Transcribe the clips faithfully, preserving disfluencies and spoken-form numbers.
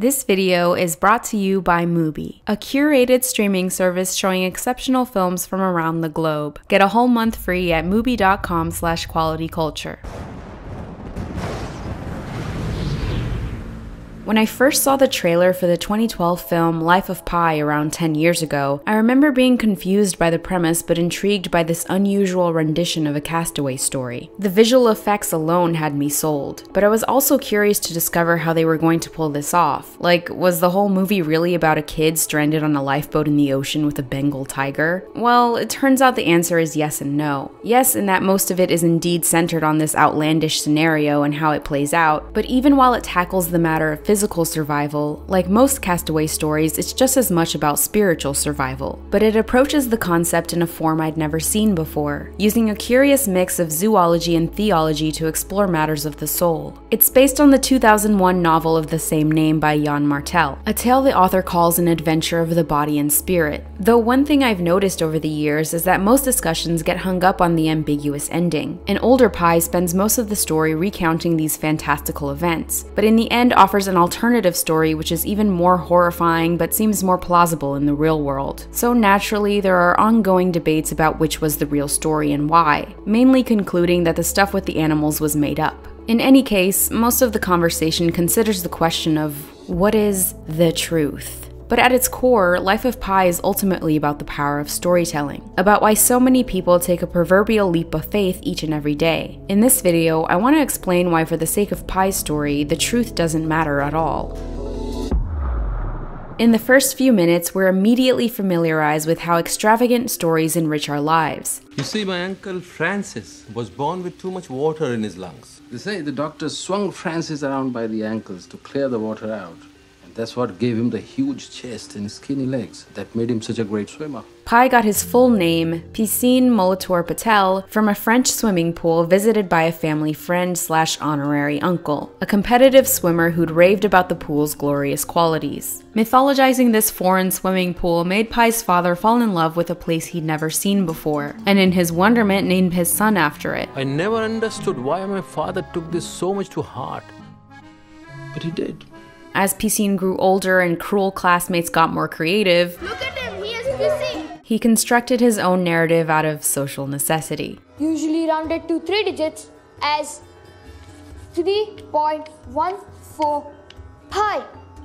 This video is brought to you by MUBI, a curated streaming service showing exceptional films from around the globe. Get a whole month free at MUBI.com slash qualityculture. When I first saw the trailer for the twenty twelve film Life of Pi around ten years ago, I remember being confused by the premise but intrigued by this unusual rendition of a castaway story. The visual effects alone had me sold, but I was also curious to discover how they were going to pull this off. Like, was the whole movie really about a kid stranded on a lifeboat in the ocean with a Bengal tiger? Well, it turns out the answer is yes and no. Yes, in that most of it is indeed centered on this outlandish scenario and how it plays out, but even while it tackles the matter of physics, physical survival, like most castaway stories, it's just as much about spiritual survival. But it approaches the concept in a form I'd never seen before, using a curious mix of zoology and theology to explore matters of the soul. It's based on the two thousand one novel of the same name by Yann Martel, a tale the author calls an adventure of the body and spirit. Though one thing I've noticed over the years is that most discussions get hung up on the ambiguous ending. An older Pi spends most of the story recounting these fantastical events, but in the end offers an alternative alternative story which is even more horrifying but seems more plausible in the real world. So naturally, there are ongoing debates about which was the real story and why, mainly concluding that the stuff with the animals was made up. In any case, most of the conversation considers the question of what is the truth? But at its core, Life of Pi is ultimately about the power of storytelling, about why so many people take a proverbial leap of faith each and every day. In this video, I want to explain why, for the sake of Pi's story, the truth doesn't matter at all. In the first few minutes, we're immediately familiarized with how extravagant stories enrich our lives. You see, my uncle Francis was born with too much water in his lungs. They say the doctor swung Francis around by the ankles to clear the water out. That's what gave him the huge chest and skinny legs that made him such a great swimmer. Pi got his full name, Piscine Molitor Patel, from a French swimming pool visited by a family friend slash honorary uncle, a competitive swimmer who'd raved about the pool's glorious qualities. Mythologizing this foreign swimming pool made Pi's father fall in love with a place he'd never seen before, and in his wonderment named his son after it. I never understood why my father took this so much to heart, but he did. As Piscine grew older and cruel classmates got more creative, look at him, he is Piscine. He constructed his own narrative out of social necessity. Usually rounded to three digits as three point one four pi.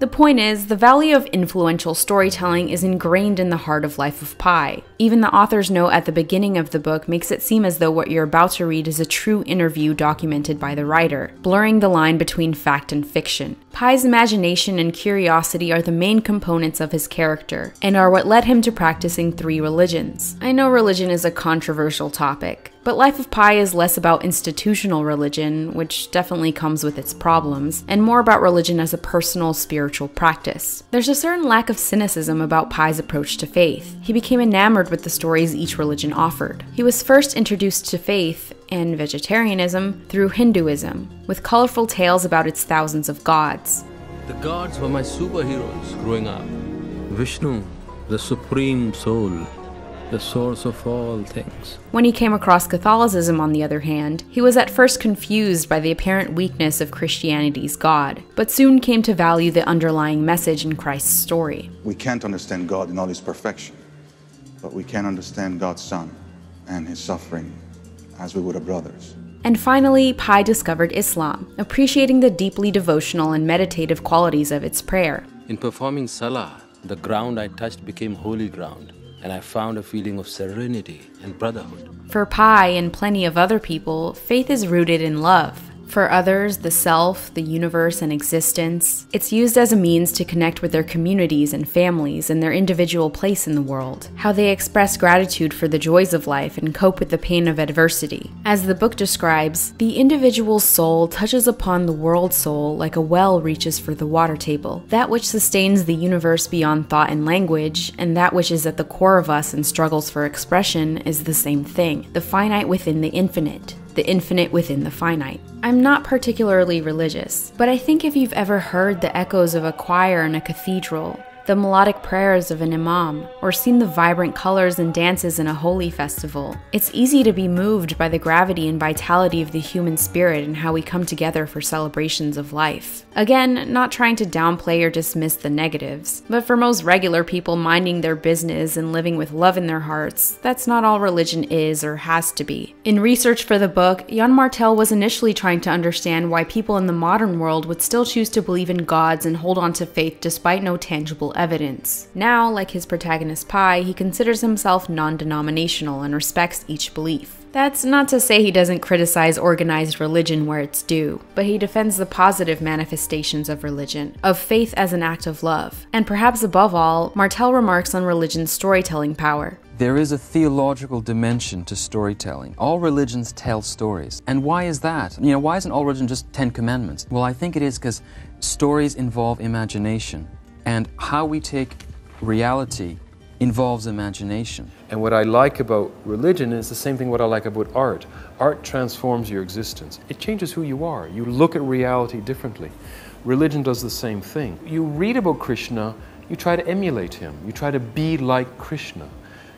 The point is, the value of influential storytelling is ingrained in the heart of Life of Pi. Even the author's note at the beginning of the book makes it seem as though what you're about to read is a true interview documented by the writer, blurring the line between fact and fiction. Pi's imagination and curiosity are the main components of his character, and are what led him to practicing three religions. I know religion is a controversial topic, but Life of Pi is less about institutional religion, which definitely comes with its problems, and more about religion as a personal spiritual practice. There's a certain lack of cynicism about Pi's approach to faith. He became enamored with the stories each religion offered. He was first introduced to faith and vegetarianism through Hinduism, with colorful tales about its thousands of gods. The gods were my superheroes growing up. Vishnu, the supreme soul, the source of all things. When he came across Catholicism, on the other hand, he was at first confused by the apparent weakness of Christianity's God, but soon came to value the underlying message in Christ's story. We can't understand God in all his perfection, but we can understand God's Son and his suffering as we would our brothers. And finally, Pi discovered Islam, appreciating the deeply devotional and meditative qualities of its prayer. In performing Salah, the ground I touched became holy ground, and I found a feeling of serenity and brotherhood. For Pi and plenty of other people, faith is rooted in love. For others, the self, the universe, and existence. It's used as a means to connect with their communities and families and their individual place in the world, how they express gratitude for the joys of life and cope with the pain of adversity. As the book describes, the individual soul touches upon the world soul like a well reaches for the water table, that which sustains the universe beyond thought and language, and that which is at the core of us and struggles for expression is the same thing, the finite within the infinite. The infinite within the finite. I'm not particularly religious, but I think if you've ever heard the echoes of a choir in a cathedral, the melodic prayers of an imam, or seen the vibrant colors and dances in a holy festival. It's easy to be moved by the gravity and vitality of the human spirit and how we come together for celebrations of life. Again, not trying to downplay or dismiss the negatives, but for most regular people minding their business and living with love in their hearts, that's not all religion is or has to be. In research for the book, Yann Martel was initially trying to understand why people in the modern world would still choose to believe in gods and hold on to faith despite no tangible evidence. Now, like his protagonist Pi, he considers himself non-denominational and respects each belief. That's not to say he doesn't criticize organized religion where it's due, but he defends the positive manifestations of religion, of faith as an act of love. And perhaps above all, Martel remarks on religion's storytelling power. There is a theological dimension to storytelling. All religions tell stories. And why is that? You know, why isn't all religion just Ten Commandments? Well, I think it is because stories involve imagination, and how we take reality involves imagination. And what I like about religion is the same thing what I like about art. Art transforms your existence. It changes who you are. You look at reality differently. Religion does the same thing. You read about Krishna, you try to emulate him. You try to be like Krishna.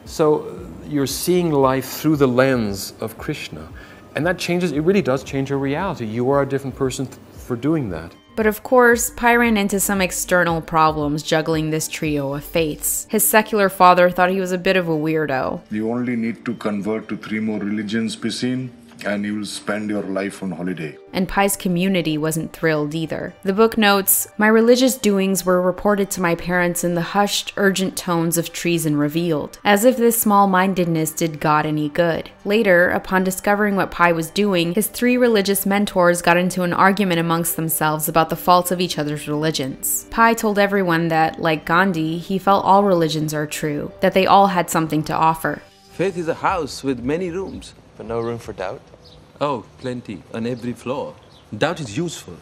So you're seeing life through the lens of Krishna. And that changes, it really does change your reality. You are a different person for doing that. But of course, Pi ran into some external problems juggling this trio of faiths. His secular father thought he was a bit of a weirdo. You only need to convert to three more religions, Piscine, and you will spend your life on holiday. And Pi's community wasn't thrilled either. The book notes, "My religious doings were reported to my parents in the hushed, urgent tones of treason revealed, as if this small-mindedness did God any good." Later, upon discovering what Pi was doing, his three religious mentors got into an argument amongst themselves about the faults of each other's religions. Pi told everyone that, like Gandhi, he felt all religions are true, that they all had something to offer. "Faith is a house with many rooms, but no room for doubt." "Oh, plenty, on every floor. Doubt is useful.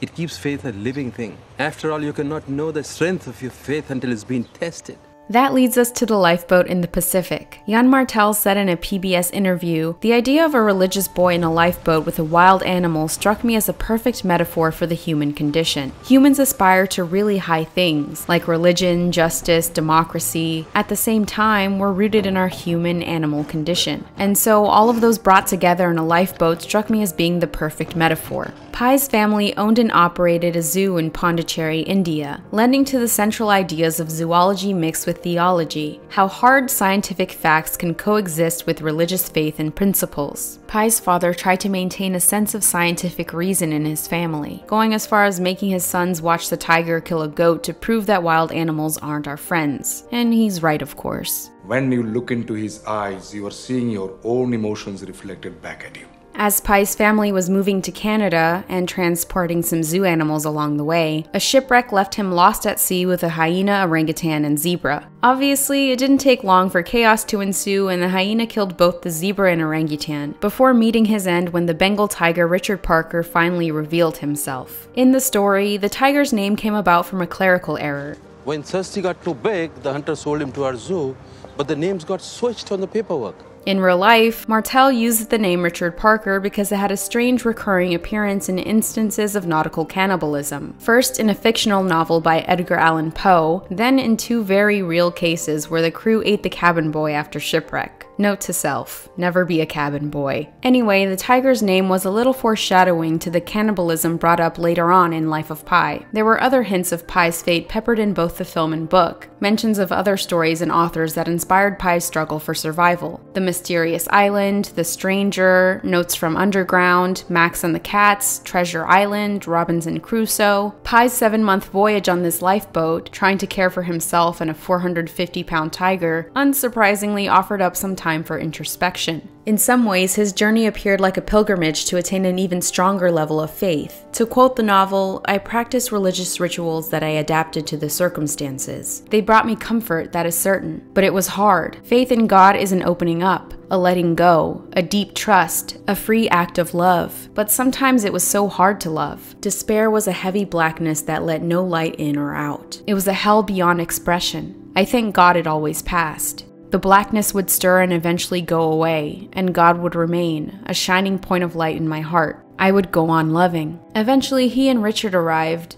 It keeps faith a living thing. After all, you cannot know the strength of your faith until it's been tested." That leads us to the lifeboat in the Pacific. Yann Martel said in a P B S interview, "The idea of a religious boy in a lifeboat with a wild animal struck me as a perfect metaphor for the human condition. Humans aspire to really high things, like religion, justice, democracy. At the same time, we're rooted in our human-animal condition. And so all of those brought together in a lifeboat struck me as being the perfect metaphor." Pi's family owned and operated a zoo in Pondicherry, India, lending to the central ideas of zoology mixed with theology, how hard scientific facts can coexist with religious faith and principles. Pi's father tried to maintain a sense of scientific reason in his family, going as far as making his sons watch the tiger kill a goat to prove that wild animals aren't our friends. And he's right, of course. "When you look into his eyes, you are seeing your own emotions reflected back at you." As Pi's family was moving to Canada and transporting some zoo animals along the way, a shipwreck left him lost at sea with a hyena, orangutan, and zebra. Obviously, it didn't take long for chaos to ensue, and the hyena killed both the zebra and orangutan, before meeting his end when the Bengal tiger Richard Parker finally revealed himself. In the story, the tiger's name came about from a clerical error. "When Thirsty got too big, the hunter sold him to our zoo, but the names got switched on the paperwork." In real life, Martel used the name Richard Parker because it had a strange recurring appearance in instances of nautical cannibalism, first in a fictional novel by Edgar Allan Poe, then in two very real cases where the crew ate the cabin boy after shipwreck. Note to self, never be a cabin boy. Anyway, the tiger's name was a little foreshadowing to the cannibalism brought up later on in Life of Pi. There were other hints of Pi's fate peppered in both the film and book, mentions of other stories and authors that inspired Pi's struggle for survival. The Mysterious Island, The Stranger, Notes from Underground, Max and the Cats, Treasure Island, Robinson Crusoe. Pi's seven-month voyage on this lifeboat, trying to care for himself and a four hundred fifty pound tiger, unsurprisingly offered up some time for introspection. In some ways, his journey appeared like a pilgrimage to attain an even stronger level of faith. To quote the novel, "I practiced religious rituals that I adapted to the circumstances. They brought me comfort, that is certain. But it was hard. Faith in God is an opening up, a letting go, a deep trust, a free act of love. But sometimes it was so hard to love. Despair was a heavy blackness that let no light in or out. It was a hell beyond expression. I thank God it always passed." The blackness would stir and eventually go away, and God would remain, a shining point of light in my heart. I would go on loving. Eventually, he and Richard arrived.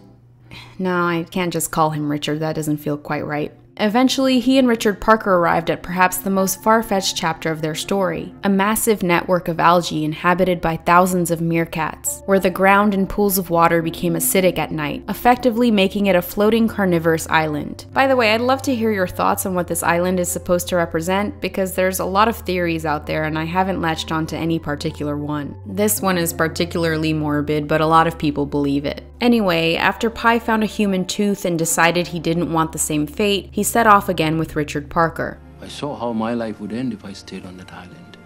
No, I can't just call him Richard, that doesn't feel quite right. Eventually, he and Richard Parker arrived at perhaps the most far-fetched chapter of their story, a massive network of algae inhabited by thousands of meerkats, where the ground and pools of water became acidic at night, effectively making it a floating carnivorous island. By the way, I'd love to hear your thoughts on what this island is supposed to represent, because there's a lot of theories out there and I haven't latched onto any particular one. This one is particularly morbid, but a lot of people believe it. Anyway, after Pi found a human tooth and decided he didn't want the same fate, he set off again with Richard Parker. I saw how my life would end if I stayed on that island,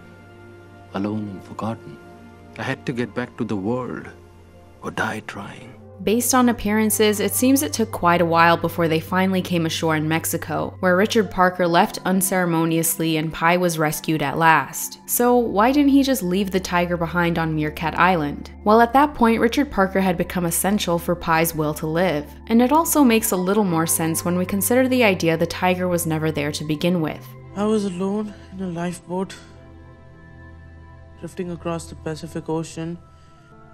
alone and forgotten. I had to get back to the world, or die trying. Based on appearances, it seems it took quite a while before they finally came ashore in Mexico, where Richard Parker left unceremoniously and Pi was rescued at last. So why didn't he just leave the tiger behind on Meerkat Island? Well, at that point, Richard Parker had become essential for Pi's will to live, and it also makes a little more sense when we consider the idea the tiger was never there to begin with. I was alone in a lifeboat, drifting across the Pacific Ocean,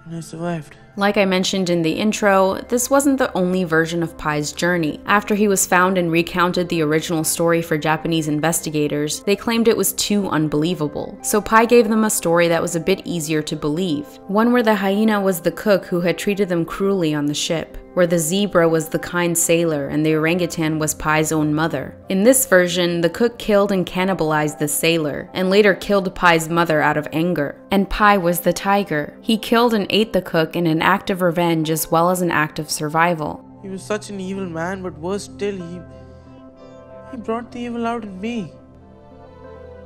and I survived. Like I mentioned in the intro, this wasn't the only version of Pi's journey. After he was found and recounted the original story for Japanese investigators, they claimed it was too unbelievable. So Pi gave them a story that was a bit easier to believe, one where the hyena was the cook who had treated them cruelly on the ship, where the zebra was the kind sailor and the orangutan was Pi's own mother. In this version, the cook killed and cannibalized the sailor, and later killed Pi's mother out of anger. And Pi was the tiger. He killed and ate the cook in an act of revenge as well as an act of survival. He was such an evil man, but worse still, he, he brought the evil out in me.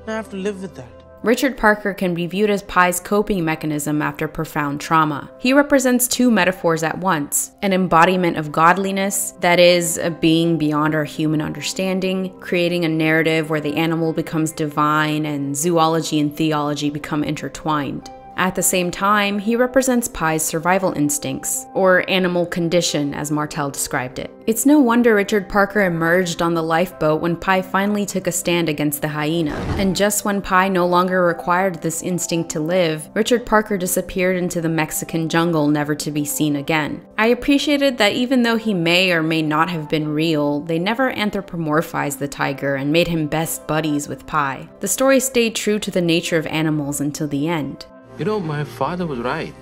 I have to live with that. Richard Parker can be viewed as Pi's coping mechanism after profound trauma. He represents two metaphors at once, an embodiment of godliness, that is, a being beyond our human understanding, creating a narrative where the animal becomes divine and zoology and theology become intertwined. At the same time, he represents Pi's survival instincts, or animal condition as Martel described it. It's no wonder Richard Parker emerged on the lifeboat when Pi finally took a stand against the hyena. And just when Pi no longer required this instinct to live, Richard Parker disappeared into the Mexican jungle, never to be seen again. I appreciated that even though he may or may not have been real, they never anthropomorphized the tiger and made him best buddies with Pi. The story stayed true to the nature of animals until the end. You know, my father was right.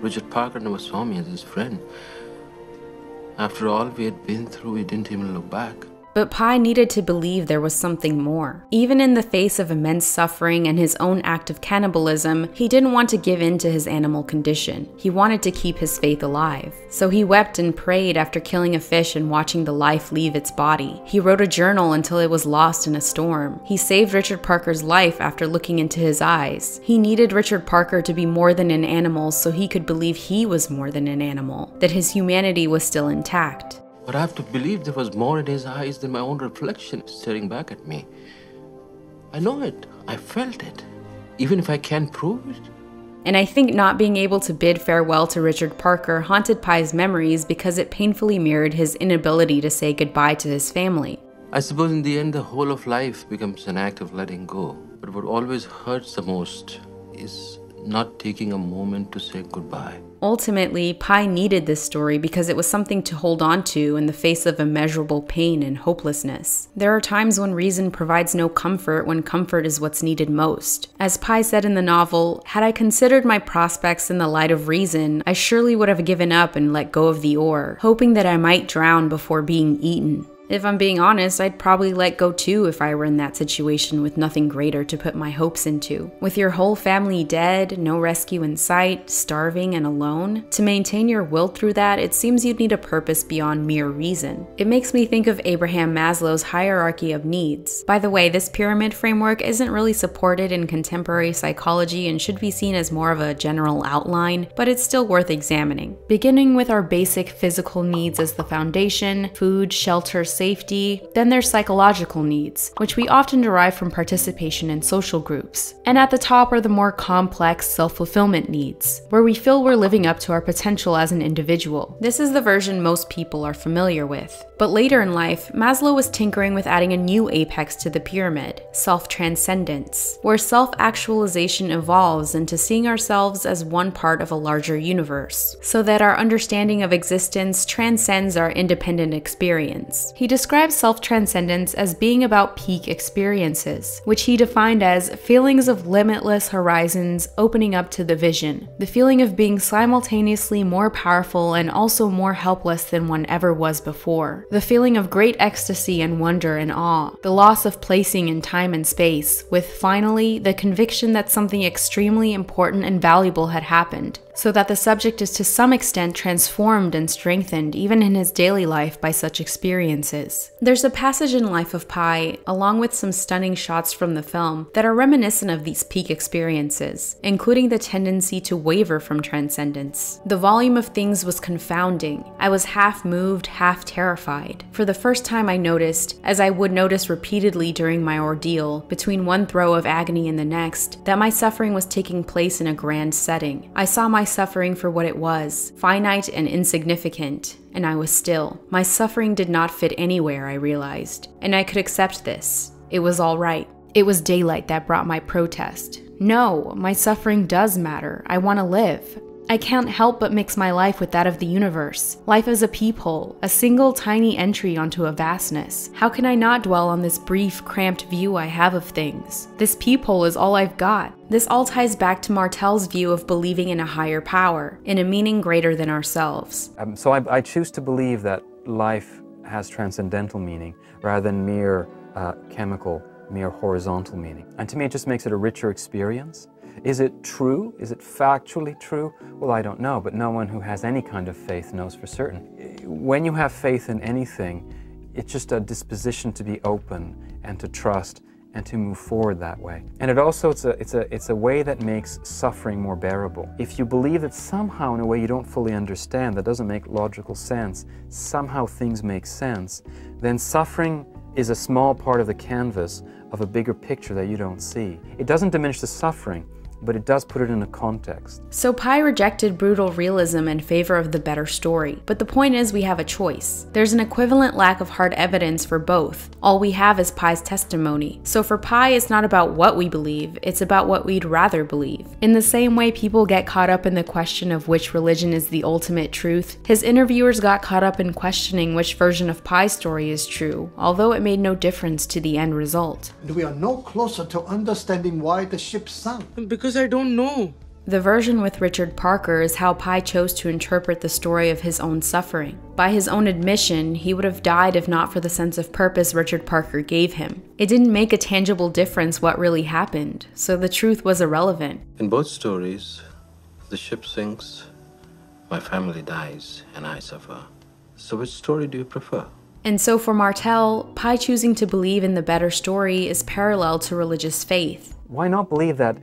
Richard Parker never saw me as his friend. After all we had been through, we didn't even look back. But Pi needed to believe there was something more. Even in the face of immense suffering and his own act of cannibalism, he didn't want to give in to his animal condition. He wanted to keep his faith alive. So he wept and prayed after killing a fish and watching the life leave its body. He wrote a journal until it was lost in a storm. He saved Richard Parker's life after looking into his eyes. He needed Richard Parker to be more than an animal so he could believe he was more than an animal, that his humanity was still intact. But I have to believe there was more in his eyes than my own reflection staring back at me. I know it. I felt it. Even if I can't prove it. And I think not being able to bid farewell to Richard Parker haunted Pi's memories because it painfully mirrored his inability to say goodbye to his family. I suppose in the end, the whole of life becomes an act of letting go. But what always hurts the most is not taking a moment to say goodbye. Ultimately, Pi needed this story because it was something to hold on to in the face of immeasurable pain and hopelessness. There are times when reason provides no comfort when comfort is what's needed most. As Pi said in the novel, had I considered my prospects in the light of reason, I surely would have given up and let go of the oar, hoping that I might drown before being eaten. If I'm being honest, I'd probably let go too if I were in that situation with nothing greater to put my hopes into. With your whole family dead, no rescue in sight, starving and alone, to maintain your will through that, it seems you'd need a purpose beyond mere reason. It makes me think of Abraham Maslow's hierarchy of needs. By the way, this pyramid framework isn't really supported in contemporary psychology and should be seen as more of a general outline, but it's still worth examining. Beginning with our basic physical needs as the foundation, food, shelter, safety, then there's psychological needs, which we often derive from participation in social groups. And at the top are the more complex self-fulfillment needs, where we feel we're living up to our potential as an individual. This is the version most people are familiar with. But later in life, Maslow was tinkering with adding a new apex to the pyramid, self-transcendence, where self-actualization evolves into seeing ourselves as one part of a larger universe, so that our understanding of existence transcends our independent experience. He describes self-transcendence as being about peak experiences, which he defined as feelings of limitless horizons opening up to the vision, the feeling of being simultaneously more powerful and also more helpless than one ever was before, the feeling of great ecstasy and wonder and awe, the loss of placing in time and space, with finally the conviction that something extremely important and valuable had happened, so that the subject is to some extent transformed and strengthened even in his daily life by such experiences. There's a passage in Life of Pi, along with some stunning shots from the film, that are reminiscent of these peak experiences, including the tendency to waver from transcendence. The volume of things was confounding. I was half moved, half terrified. For the first time I noticed, as I would notice repeatedly during my ordeal, between one throe of agony and the next, that my suffering was taking place in a grand setting. I saw my My suffering for what it was, finite and insignificant, and I was still. My suffering did not fit anywhere, I realized, and I could accept this. It was all right. It was daylight that brought my protest. No, my suffering does matter. I want to live. I can't help but mix my life with that of the universe. Life is a peephole, a single tiny entry onto a vastness. How can I not dwell on this brief, cramped view I have of things? This peephole is all I've got. This all ties back to Martel's view of believing in a higher power, in a meaning greater than ourselves. Um, so I, I choose to believe that life has transcendental meaning, rather than mere uh, chemical, mere horizontal meaning. And to me, it just makes it a richer experience. Is it true? Is it factually true? Well, I don't know, but no one who has any kind of faith knows for certain. When you have faith in anything, it's just a disposition to be open and to trust and to move forward that way. And it also, it's a, it's a, it's a way that makes suffering more bearable. If you believe that somehow in a way you don't fully understand, that doesn't make logical sense, somehow things make sense, then suffering is a small part of the canvas of a bigger picture that you don't see. It doesn't diminish the suffering, but it does put it in a context. So Pi rejected brutal realism in favor of the better story. But the point is, we have a choice. There's an equivalent lack of hard evidence for both. All we have is Pi's testimony. So for Pi, it's not about what we believe, it's about what we'd rather believe. In the same way people get caught up in the question of which religion is the ultimate truth, his interviewers got caught up in questioning which version of Pi's story is true, although it made no difference to the end result. We are no closer to understanding why the ship sunk. Because I don't know. The version with Richard Parker is how Pi chose to interpret the story of his own suffering. By his own admission, he would have died if not for the sense of purpose Richard Parker gave him. It didn't make a tangible difference what really happened, so the truth was irrelevant. In both stories, the ship sinks, my family dies, and I suffer. So which story do you prefer? And so for Martel, Pi choosing to believe in the better story is parallel to religious faith. Why not believe that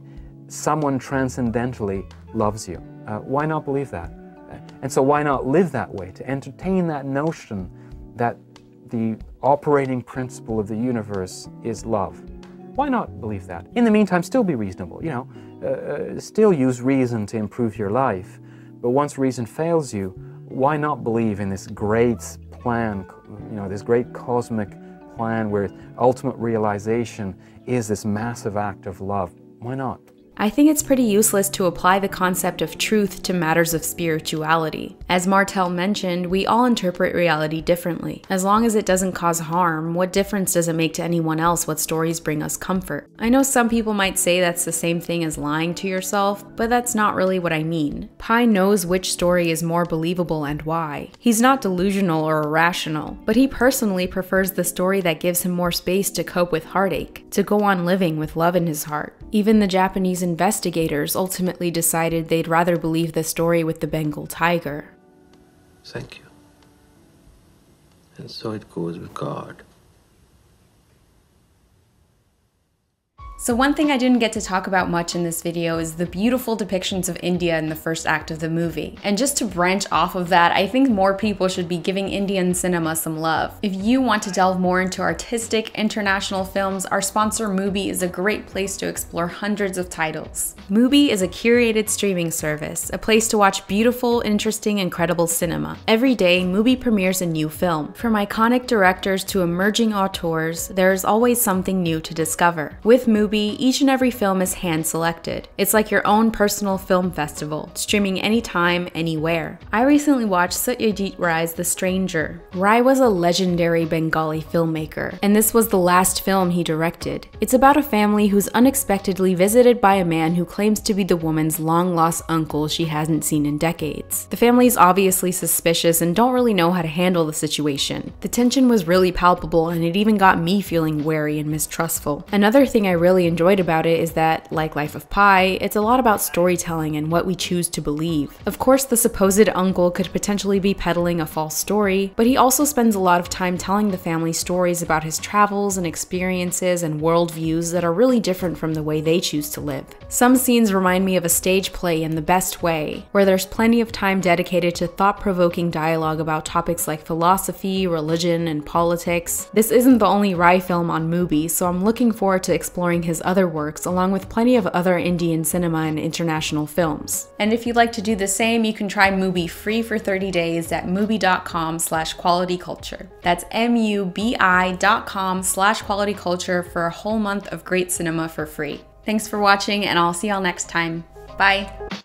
someone transcendentally loves you? Uh, why not believe that? And so why not live that way, to entertain that notion that the operating principle of the universe is love? Why not believe that? In the meantime, still be reasonable, you know, uh, still use reason to improve your life. But once reason fails you, why not believe in this great plan, you know, this great cosmic plan where ultimate realization is this massive act of love? Why not? I think it's pretty useless to apply the concept of truth to matters of spirituality. As Martel mentioned, we all interpret reality differently. As long as it doesn't cause harm, what difference does it make to anyone else what stories bring us comfort? I know some people might say that's the same thing as lying to yourself, but that's not really what I mean. Pi knows which story is more believable and why. He's not delusional or irrational, but he personally prefers the story that gives him more space to cope with heartache, to go on living with love in his heart. Even the Japanese investigators ultimately decided they'd rather believe the story with the Bengal tiger. Thank you. And so it goes with God. So one thing I didn't get to talk about much in this video is the beautiful depictions of India in the first act of the movie. And just to branch off of that, I think more people should be giving Indian cinema some love. If you want to delve more into artistic, international films, our sponsor MUBI is a great place to explore hundreds of titles. MUBI is a curated streaming service, a place to watch beautiful, interesting, incredible cinema. Every day, MUBI premieres a new film. From iconic directors to emerging auteurs, there is always something new to discover. With MUBI, each and every film is hand-selected. It's like your own personal film festival, streaming anytime, anywhere. I recently watched Satyajit Ray's The Stranger. Ray was a legendary Bengali filmmaker, and this was the last film he directed. It's about a family who's unexpectedly visited by a man who claims to be the woman's long-lost uncle she hasn't seen in decades. The family is obviously suspicious and don't really know how to handle the situation. The tension was really palpable, and it even got me feeling wary and mistrustful. Another thing I really enjoyed about it is that, like Life of Pi, it's a lot about storytelling and what we choose to believe. Of course, the supposed uncle could potentially be peddling a false story, but he also spends a lot of time telling the family stories about his travels and experiences and worldviews that are really different from the way they choose to live. Some scenes remind me of a stage play in the best way, where there's plenty of time dedicated to thought-provoking dialogue about topics like philosophy, religion, and politics. This isn't the only Rai film on MUBI, so I'm looking forward to exploring his other works, along with plenty of other Indian cinema and international films. And if you'd like to do the same, you can try MUBI free for thirty days at mubi dot com slash quality culture. That's M U B I dot com slash quality culture for a whole month of great cinema for free. Thanks for watching, and I'll see y'all next time. Bye!